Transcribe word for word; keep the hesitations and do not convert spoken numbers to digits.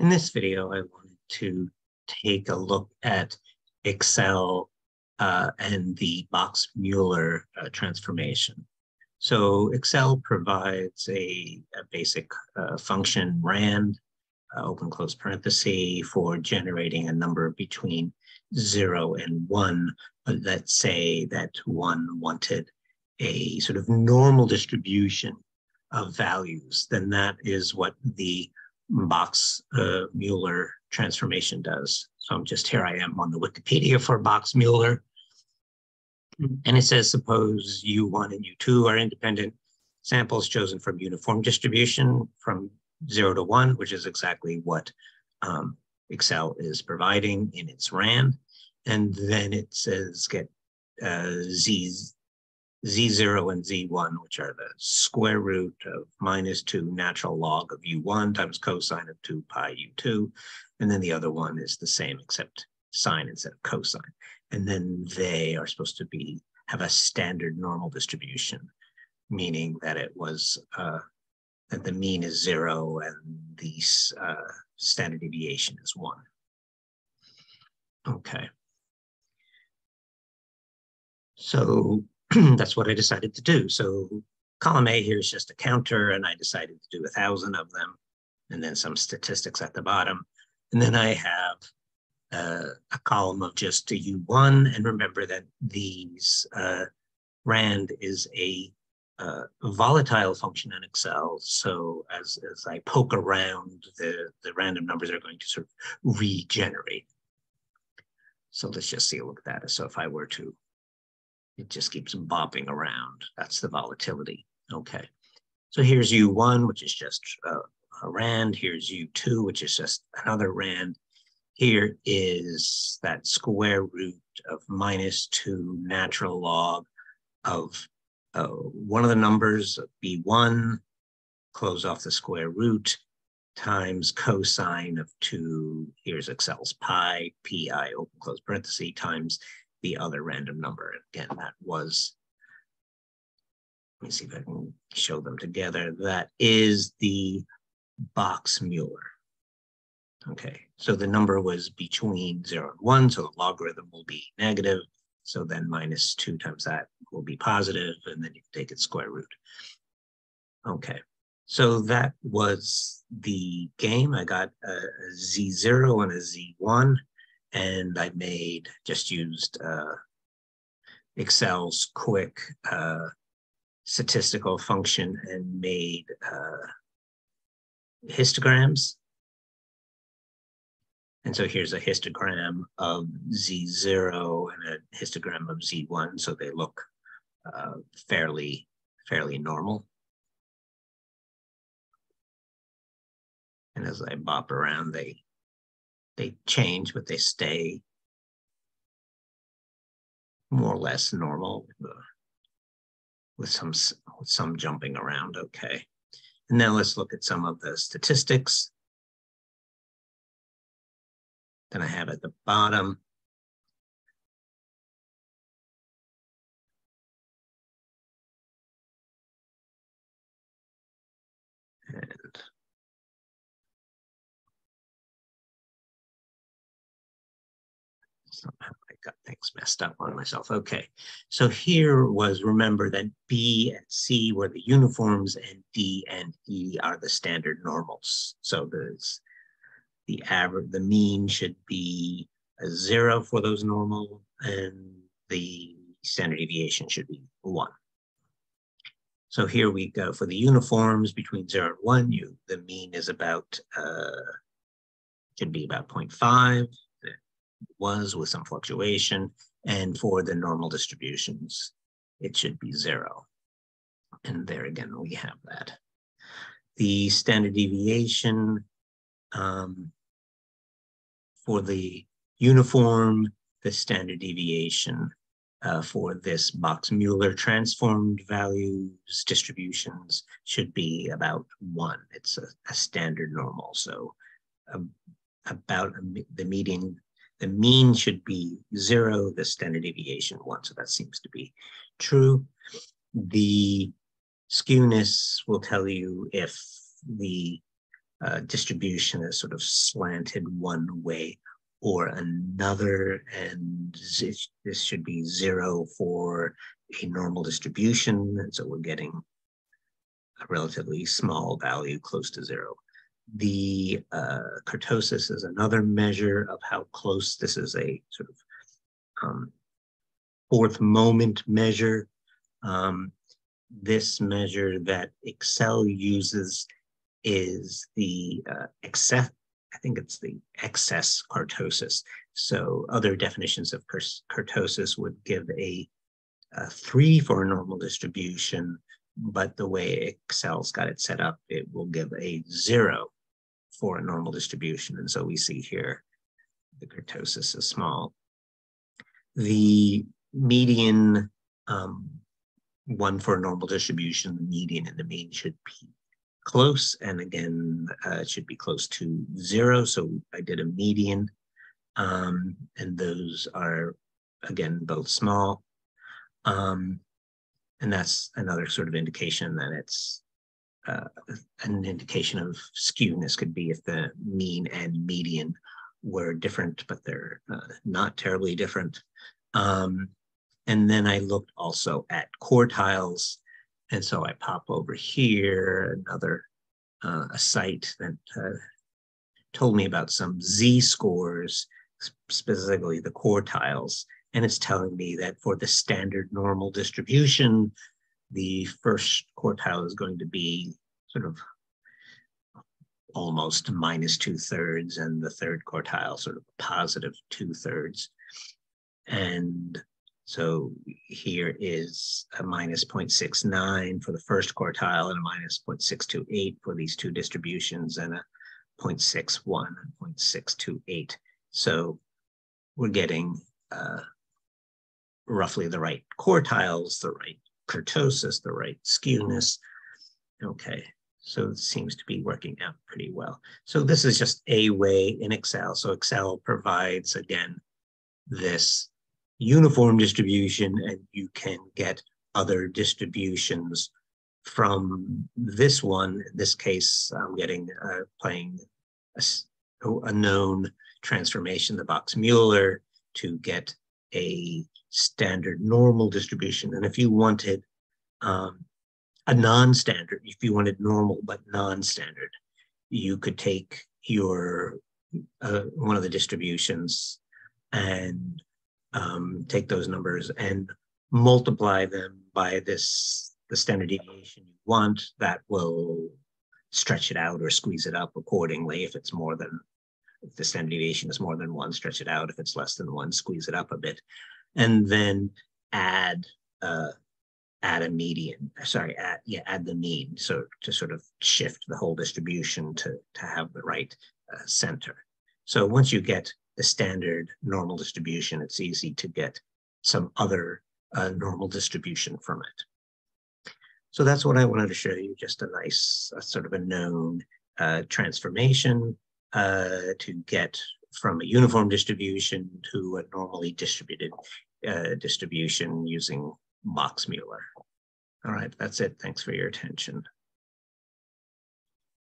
In this video, I wanted to take a look at Excel uh, and the Box-Muller uh, transformation. So Excel provides a, a basic uh, function RAND, uh, open close parenthesis, for generating a number between zero and one. But let's say that one wanted a sort of normal distribution of values, then that is what the Box-Muller uh, transformation does. So I'm just, here I am on the Wikipedia for Box-Muller. And it says, suppose U one and U two are independent samples chosen from uniform distribution from zero to one, which is exactly what um, Excel is providing in its RAND. And then it says get uh, Z, Z zero and Z one, which are the square root of minus two natural log of U one times cosine of two pi U two. And then the other one is the same except sine instead of cosine. And then they are supposed to be have a standard normal distribution, meaning that it was uh, that the mean is zero and the uh, standard deviation is one. Okay. So that's what I decided to do. So column A here is just a counter, and I decided to do a thousand of them, and then some statistics at the bottom. And then I have Uh, a column of just a U one, and remember that these uh, RAND is a uh, volatile function in Excel. So as, as I poke around, the, the random numbers are going to sort of regenerate. So let's just see a look at that. So if I were to, it just keeps bopping around. That's the volatility. Okay. So here's U one, which is just uh, a RAND. Here's U two, which is just another RAND. Here is that square root of minus two natural log of uh, one of the numbers of B one, close off the square root, times cosine of two, here's Excel's pi, pi, open close parenthesis, times the other random number. Again, that was, let me see if I can show them together. That is the Box-Muller. Okay, so the number was between zero and one, so the logarithm will be negative. So then minus two times that will be positive, and then you take its square root. Okay, so that was the game. I got a, a Z zero and a Z one, and I made, just used uh, Excel's quick uh, statistical function and made uh, histograms. And so here's a histogram of Z zero and a histogram of Z one, so they look uh, fairly, fairly normal. And as I bop around, they, they change, but they stay more or less normal with, uh, with some, with some jumping around, okay. And now let's look at some of the statistics. Then I have at the bottom, and somehow I got things messed up on myself. Okay, so here was, remember that B and C were the uniforms, and D and E are the standard normals. So there's The average, the mean should be a zero for those normal, and the standard deviation should be one. So here we go for the uniforms between zero and one. You, the mean is about uh, should be about zero point five. It was with some fluctuation, and for the normal distributions, it should be zero. And there again, we have that. The standard deviation. Um, For the uniform, the standard deviation uh, for this Box-Muller transformed values distributions should be about one. It's a, a standard normal. So um, about a, the median, the mean should be zero, the standard deviation one. So that seems to be true. The skewness will tell you if the uh, distribution is sort of slanted one way or another, and this, this should be zero for a normal distribution, and so we're getting a relatively small value close to zero. The uh, kurtosis is another measure of how close. This is a sort of um, fourth moment measure. Um, this measure that Excel uses is the uh, excess, I think it's the excess kurtosis. So other definitions of kurtosis would give a, a three for a normal distribution, but the way Excel's got it set up, it will give a zero for a normal distribution. And so we see here the kurtosis is small. The median, um, one for a normal distribution, the median and the mean should be close. And again, uh, it should be close to zero. So I did a median, um, and those are, again, both small. Um, and that's another sort of indication that it's uh, an indication of skewness, could be if the mean and median were different, but they're uh, not terribly different. Um, and then I looked also at quartiles. And so I pop over here, another uh, a site that uh, told me about some z-scores, specifically the quartiles. And it's telling me that for the standard normal distribution, the first quartile is going to be sort of almost minus two thirds, and the third quartile sort of positive two thirds. And so here is a minus zero point six nine for the first quartile and a minus zero point six two eight for these two distributions, and a zero point six one and zero point six two eight. So we're getting uh, roughly the right quartiles, the right kurtosis, the right skewness. Okay, so it seems to be working out pretty well. So this is just a way in Excel. So Excel provides, again, this uniform distribution, and you can get other distributions from this one. In this case, I'm getting uh, playing a, a known transformation, the Box-Muller, to get a standard normal distribution. And if you wanted um, a non-standard, if you wanted normal but non-standard, you could take your uh, one of the distributions and Um, take those numbers and multiply them by this, the standard deviation you want. That will stretch it out or squeeze it up accordingly. If it's more than, if the standard deviation is more than one, stretch it out. If it's less than one, squeeze it up a bit. And then add, uh, add a median, sorry, add, yeah, add the mean. So to sort of shift the whole distribution to, to have the right uh, center. So once you get the standard normal distribution, it's easy to get some other uh, normal distribution from it. So that's what I wanted to show you, just a nice a sort of a known uh, transformation uh, to get from a uniform distribution to a normally distributed uh, distribution using Box-Muller. All right, that's it. Thanks for your attention.